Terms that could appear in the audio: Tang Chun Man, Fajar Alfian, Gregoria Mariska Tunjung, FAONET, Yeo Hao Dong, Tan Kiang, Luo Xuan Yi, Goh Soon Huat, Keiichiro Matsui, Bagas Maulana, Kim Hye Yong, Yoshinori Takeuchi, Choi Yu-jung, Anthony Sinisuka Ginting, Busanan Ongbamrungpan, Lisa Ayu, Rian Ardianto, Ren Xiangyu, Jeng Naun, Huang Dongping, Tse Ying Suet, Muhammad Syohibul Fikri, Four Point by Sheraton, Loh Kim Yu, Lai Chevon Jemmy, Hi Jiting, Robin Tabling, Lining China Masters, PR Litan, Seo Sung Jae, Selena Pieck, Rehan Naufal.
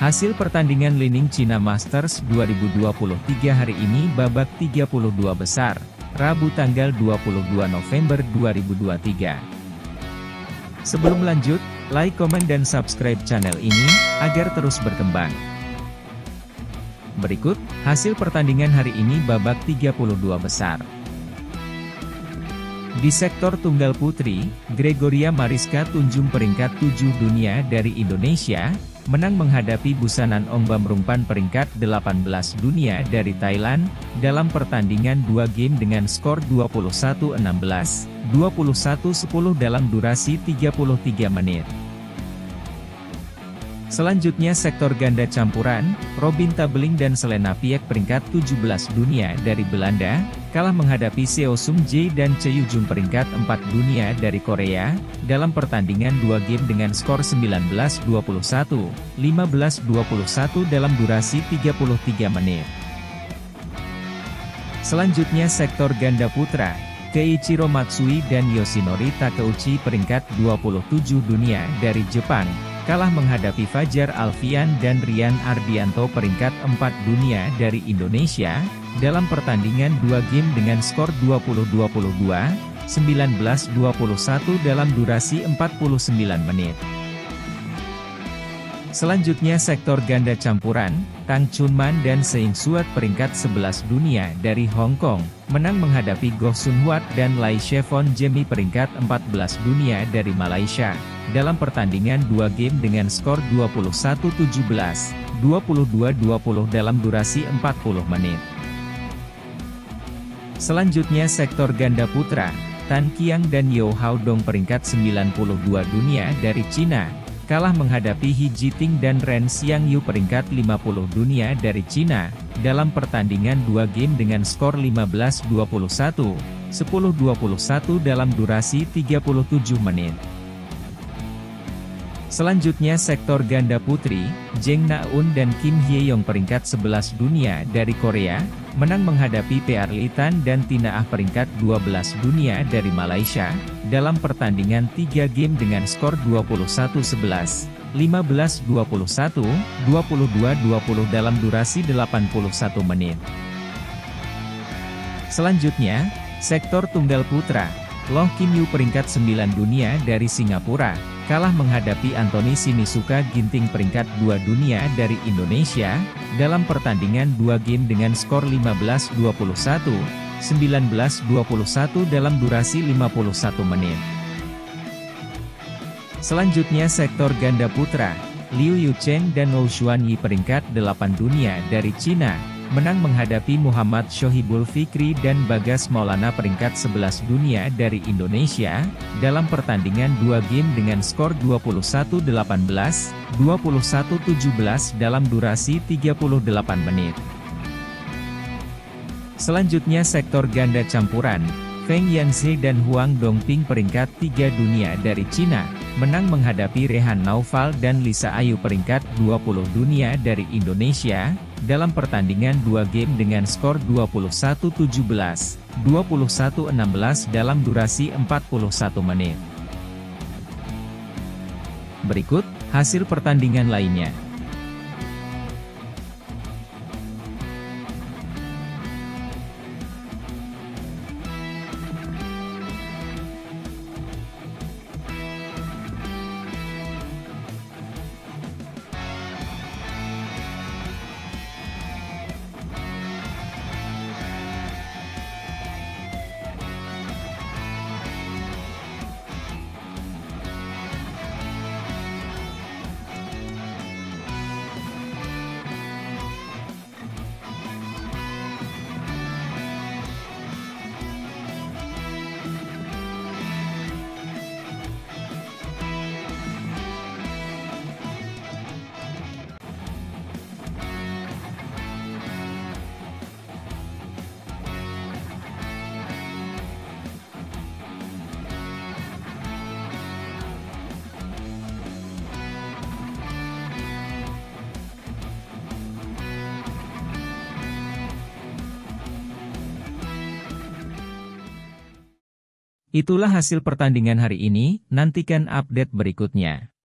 Hasil pertandingan Lining China Masters 2023 hari ini babak 32 besar, Rabu tanggal 22 November 2023. Sebelum lanjut, like, komen, dan subscribe channel ini, agar terus berkembang. Berikut, hasil pertandingan hari ini babak 32 besar. Di sektor tunggal putri, Gregoria Mariska Tunjung peringkat 7 dunia dari Indonesia, menang menghadapi Busanan Ongbamrungpan peringkat 18 dunia dari Thailand, dalam pertandingan 2 game dengan skor 21-16, 21-10 dalam durasi 33 menit. Selanjutnya sektor ganda campuran, Robin Tabling dan Selena Pieck peringkat 17 dunia dari Belanda, kalah menghadapi Seo Sung Jae dan Choi Yu-jung peringkat 4 dunia dari Korea, dalam pertandingan 2 game dengan skor 19-21, 15-21 dalam durasi 33 menit. Selanjutnya sektor ganda putra, Keiichiro Matsui dan Yoshinori Takeuchi peringkat 27 dunia dari Jepang, kalah menghadapi Fajar Alfian dan Rian Ardianto peringkat 4 dunia dari Indonesia, dalam pertandingan 2 game dengan skor 20-22, 19-21 dalam durasi 49 menit. Selanjutnya sektor ganda campuran, Tang Chun Man dan Tse Ying Suet peringkat 11 dunia dari Hong Kong, menang menghadapi Goh Soon Huat dan Lai Chevon Jemmy peringkat 14 dunia dari Malaysia, dalam pertandingan 2 game dengan skor 21-17, 22-20 dalam durasi 40 menit. Selanjutnya sektor ganda putra, Tan Kiang dan Yeo Hao Dong peringkat 92 dunia dari Cina, kalah menghadapi Hi Jiting dan Ren Xiangyu peringkat 50 dunia dari Cina, dalam pertandingan 2 game dengan skor 15-21, 10-21 dalam durasi 37 menit. Selanjutnya sektor ganda putri, Jeng Naun dan Kim Hye Yong peringkat 11 dunia dari Korea, menang menghadapi PR Litan dan Tina Ah peringkat 12 dunia dari Malaysia, dalam pertandingan 3 game dengan skor 21-11, 15-21, 22-20 dalam durasi 81 menit. Selanjutnya, sektor tunggal putra, Loh Kim Yu peringkat 9 dunia dari Singapura, kalah menghadapi Anthony Sinisuka Ginting peringkat 2 dunia dari Indonesia, dalam pertandingan 2 game dengan skor 15-21, 19-21 dalam durasi 51 menit. Selanjutnya sektor ganda putra, Liu Yuchen dan Luo Xuan Yi peringkat 8 dunia dari Cina, menang menghadapi Muhammad Syohibul Fikri dan Bagas Maulana peringkat 11 dunia dari Indonesia, dalam pertandingan 2 game dengan skor 21-18, 21-17 dalam durasi 38 menit. Selanjutnya sektor ganda campuran, Feng Yanzi dan Huang Dongping peringkat 3 dunia dari Cina, menang menghadapi Rehan Naufal dan Lisa Ayu peringkat 20 dunia dari Indonesia, dalam pertandingan 2 game dengan skor 21-17, 21-16 dalam durasi 41 menit. Berikut, hasil pertandingan lainnya. Itulah hasil pertandingan hari ini, nantikan update berikutnya.